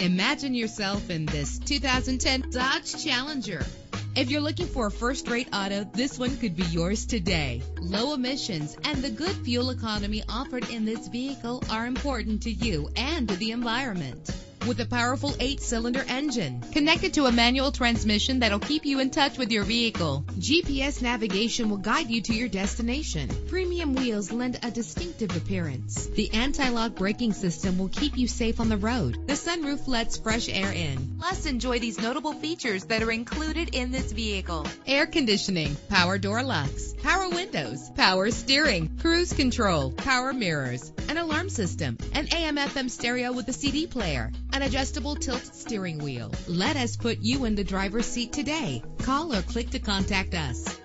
Imagine yourself in this 2010 Dodge Challenger. If you're looking for a first-rate auto, this one could be yours today. Low emissions and the good fuel economy offered in this vehicle are important to you and to the environment. With a powerful 8-cylinder engine connected to a manual transmission that'll keep you in touch with your vehicle. GPS navigation will guide you to your destination. Premium wheels lend a distinctive appearance. The anti-lock braking system will keep you safe on the road. The sunroof lets fresh air in. Plus, enjoy these notable features that are included in this vehicle: air conditioning, power door locks, power windows, power steering, cruise control, power mirrors, an alarm system, an AM/FM stereo with a CD player, an adjustable tilt steering wheel. Let us put you in the driver's seat today. Call or click to contact us.